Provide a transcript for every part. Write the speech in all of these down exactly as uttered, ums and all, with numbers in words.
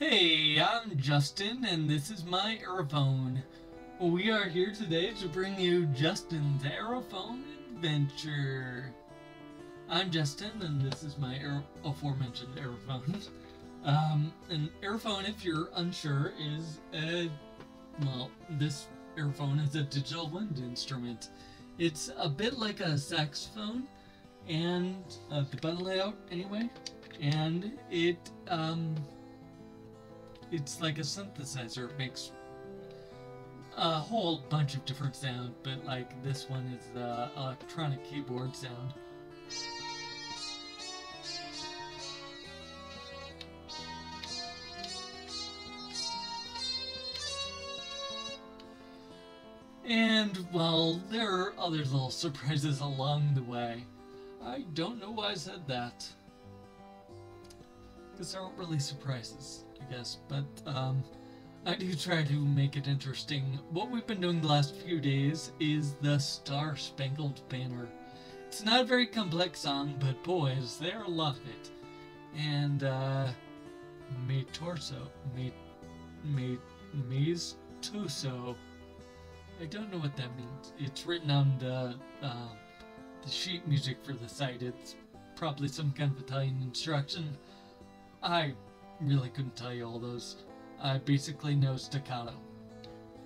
Hey, I'm Justin, and this is my Aerophone. We are here today to bring you Justin's Aerophone Adventure. I'm Justin, and this is my aer aforementioned Aerophone. Um, an Aerophone, if you're unsure, is a... well, this Aerophone is a digital wind instrument. It's a bit like a saxophone, and uh, the button layout, anyway, and it, um... it's like a synthasizer. It makes a whole bunch of different sound, but like this one is the electronic keyboard sound. And well, there are other little surprises along the way. I don't know why I said that, because there aren't really surprises, I guess, but um, I do try to make it interesting. What we've been doing the last few days is the Star Spangled Banner. It's not a very complex song, but boy, is there a lot of it. And, uh, me torso, me, me, me's torso. I don't know what that means. It's written on the, uh, the sheet music for the site. It's probably some kind of Italian instruction. I really couldn't tell you all those. I basically know staccato.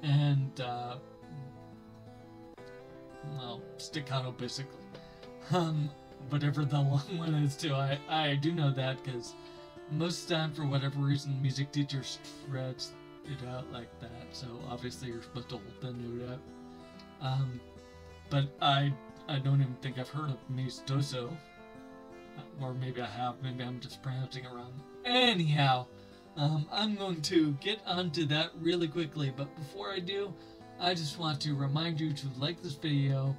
And, uh, well, staccato basically. Um, whatever the long one is too, I, I do know that, because most of the time, for whatever reason, music teachers stretch it out like that, so obviously you're supposed to hold the note up. Um, but I, I don't even think I've heard of mistoso. Or maybe I have, maybe I'm just pronouncing it wrong. Anyhow, um, I'm going to get onto that really quickly, but before I do, I just want to remind you to like this video,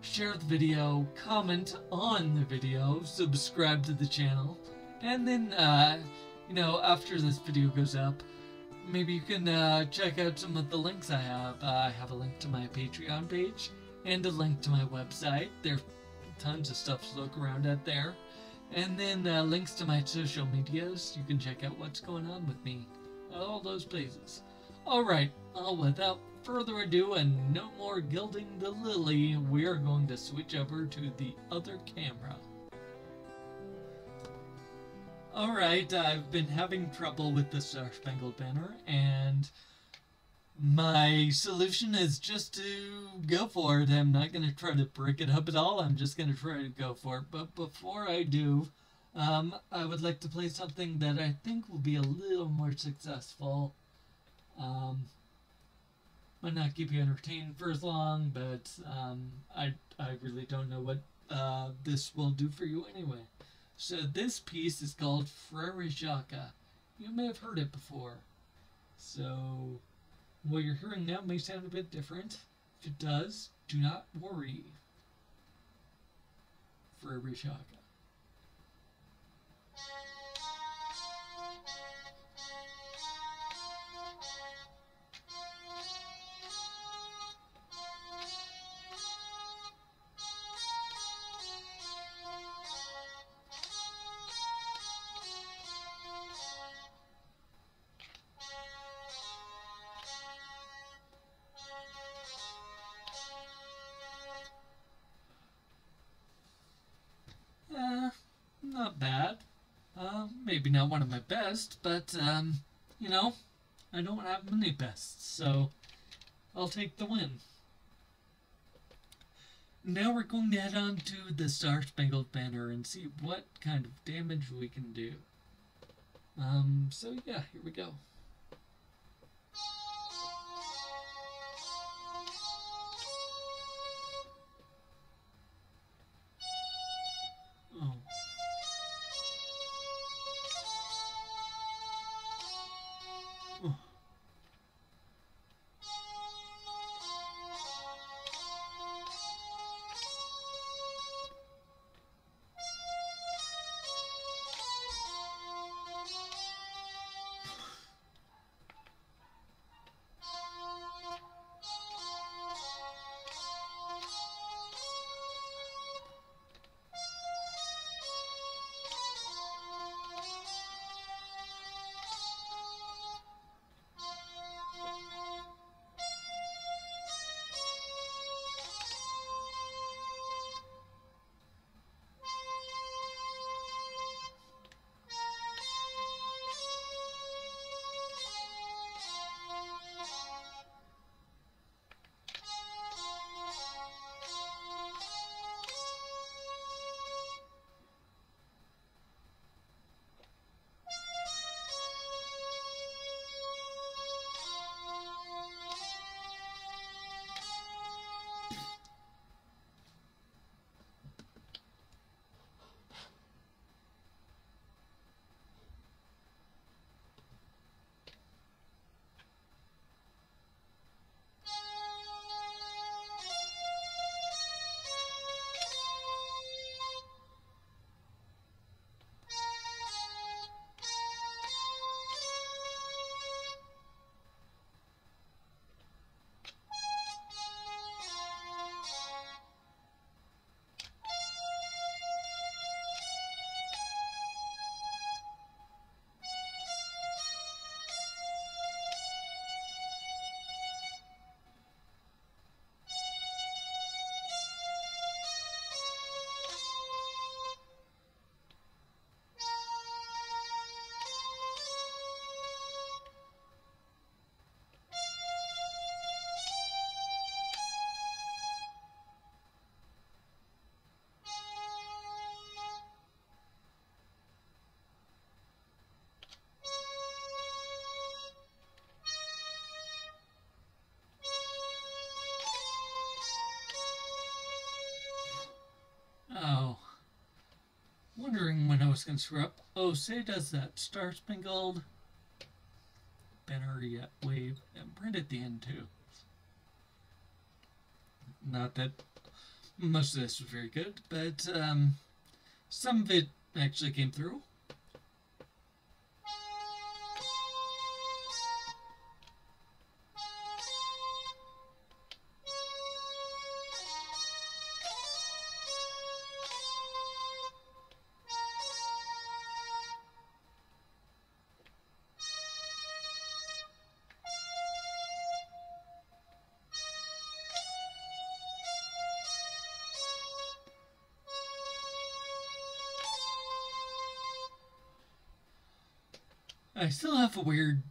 share the video, comment on the video, subscribe to the channel, and then, uh, you know, after this video goes up, maybe you can uh, check out some of the links I have. Uh, I have a link to my Patreon page, and a link to my website. There's tons of stuff to look around at there. And then uh, links to my social medias. You can check out what's going on with me at all those places. Alright, well, without further ado and no more gilding the lily, we're going to switch over to the other camera. Alright, I've been having trouble with the Star Spangled Banner, and my solution is just to go for it. I'm not going to try to break it up at all. I'm just going to try to go for it. But before I do, um, I would like to play something that I think will be a little more successful. Um, might not keep you entertained for as long, but um, I, I really don't know what uh, this will do for you anyway. So this piece is called Frere Jacques. You may have heard it before. So... what you're hearing now may sound a bit different. If it does, do not worry. Frere Jacques. Not bad. Uh, maybe not one of my best, but, um, you know, I don't have many bests, so I'll take the win. Now we're going to head on to the Star Spangled Banner and see what kind of damage we can do. Um, so yeah, here we go. wondering when I was going to screw up. Oh, say does that Star Spangled Banner yet wave and print at the end too. Not that most of this was very good, but um, some of it actually came through. I still have a weird,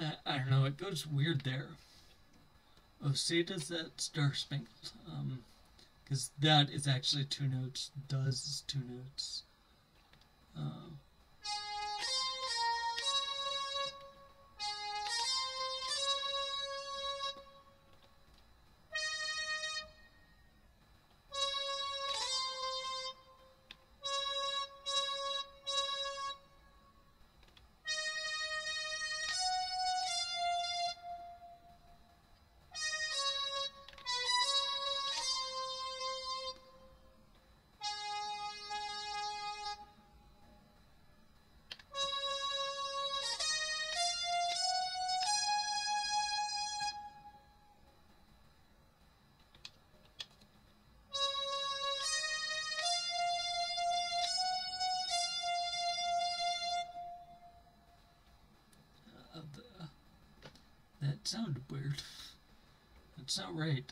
uh, I don't know, it goes weird there. Oh, say does that Star Spangled, um, because that is actually two notes, does is two notes. Uh, sounded weird. That's not right.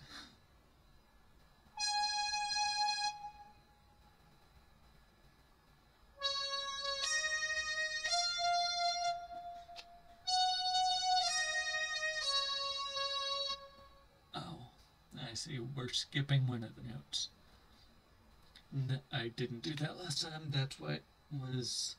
Oh, I see. We're skipping one of the notes. No, I didn't do that last time. That's why it was...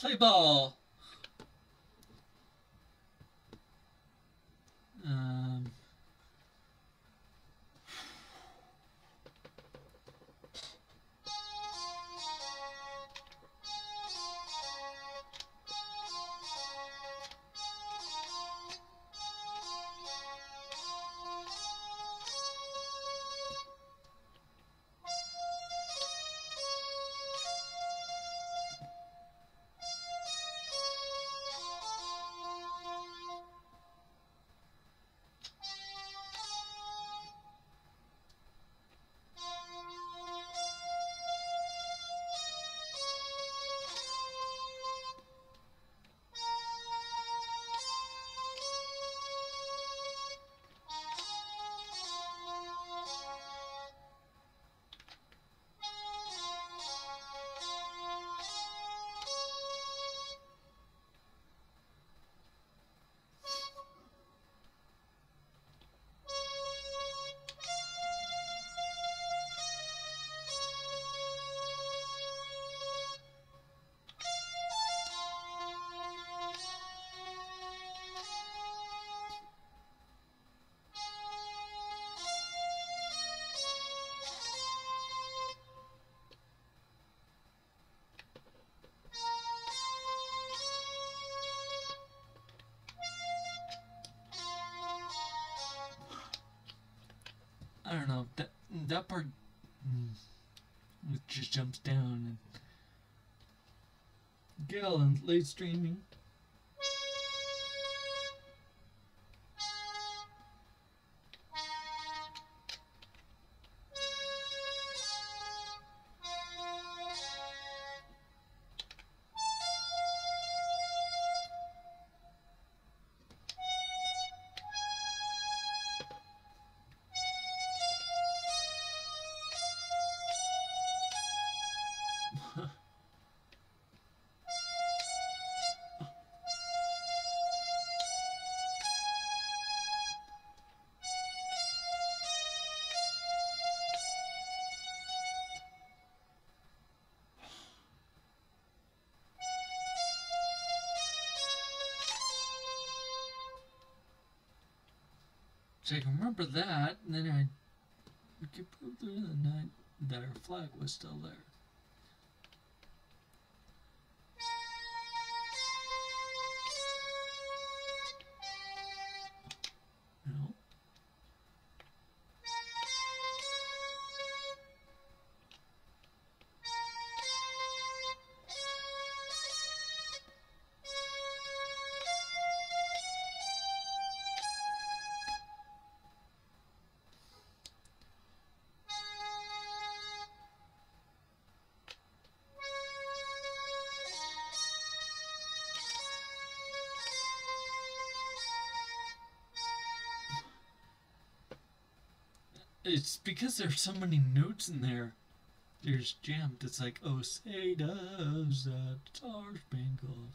Play ball. Um, I don't know, that, that part just jumps down and Gil and late streaming. So I can remember that, and then I we could prove through the night that our flag was still there. No. It's because there's so many notes in there. There's jammed. It's like, oh, say does the star spangled.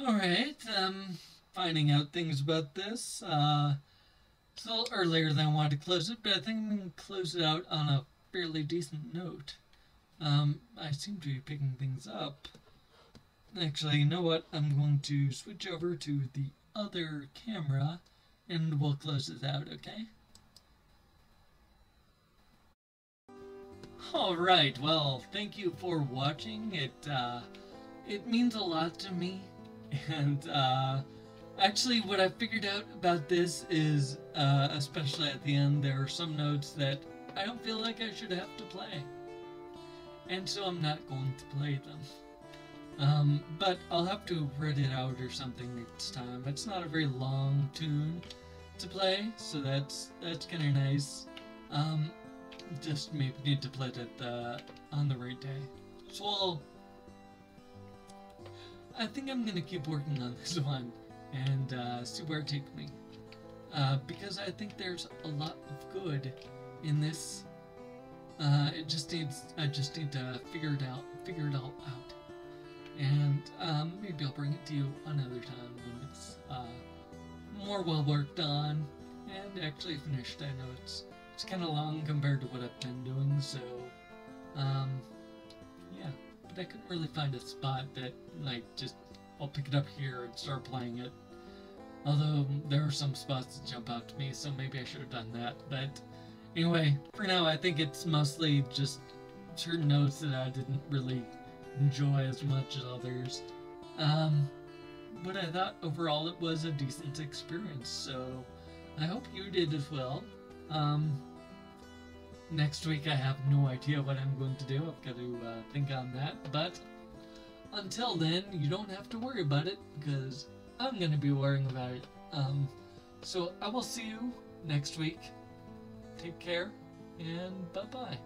Alright, um, finding out things about this, uh, it's a little earlier than I wanted to close it, but I think I'm going to close it out on a fairly decent note. Um, I seem to be picking things up. Actually, you know what, I'm going to switch over to the other camera, and we'll close this out, okay? Alright, well, thank you for watching. It, uh, it means a lot to me. And, uh, actually what I figured out about this is, uh, especially at the end, there are some notes that I don't feel like I should have to play. And so I'm not going to play them. Um, but I'll have to read it out or something next time. It's not a very long tune to play, so that's, that's kind of nice. Um, just maybe need to play it at the, on the right day. So I'll... I think I'm going to keep working on this one and uh, see where it takes me. Uh, because I think there's a lot of good in this. Uh, it just needs, I just need to figure it out, figure it all out. And um, maybe I'll bring it to you another time when it's uh, more well worked on and actually finished. I know it's, it's kind of long compared to what I've been doing, so um, yeah. I couldn't really find a spot that, like, just, I'll pick it up here and start playing it. Although, there are some spots that jump out to me, so maybe I should have done that. But, anyway, for now, I think it's mostly just certain notes that I didn't really enjoy as much as others. Um, but I thought overall it was a decent experience, so I hope you did as well. Um, next week I have no idea what I'm going to do. I've got to uh, think on that, but until then, you don't have to worry about it, because I'm going to be worrying about it. Um, so I will see you next week. Take care, and bye-bye.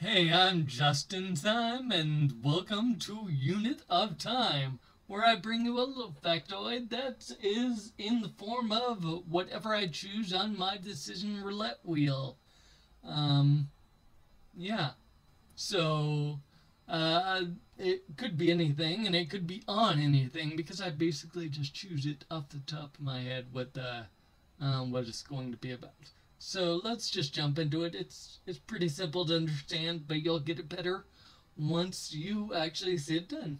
Hey, I'm JustinTyme, and welcome to Unit of Time, where I bring you a little factoid that is in the form of whatever I choose on my decision roulette wheel. Um, yeah. So, uh, it could be anything, and it could be on anything, because I basically just choose it off the top of my head what, uh, um, what it's going to be about. So let's just jump into it. It's it's pretty simple to understand, but you'll get it better once you actually see it done.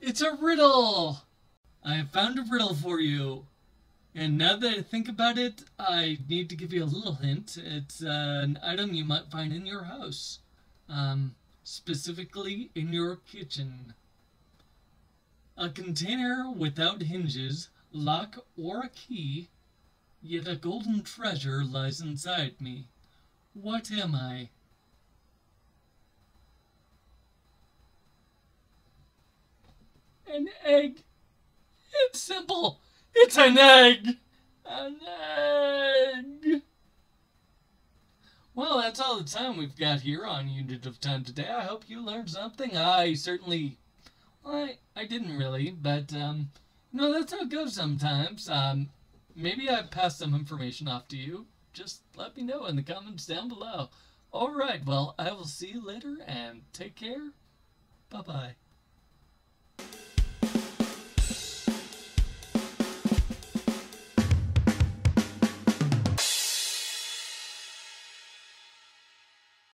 It's a riddle! I have found a riddle for you. And now that I think about it, I need to give you a little hint. It's uh, an item you might find in your house, um, specifically in your kitchen. A container without hinges, lock, or a key, yet a golden treasure lies inside me. What am I? An egg! It's simple! It's an egg! An egg! Well, that's all the time we've got here on Unit of Time today. I hope you learned something. I certainly... Well, I, I didn't really, but, um... no, that's how it goes sometimes. Um, maybe I passed some information off to you. Just let me know in the comments down below. Alright, well, I will see you later, and take care. Bye-bye.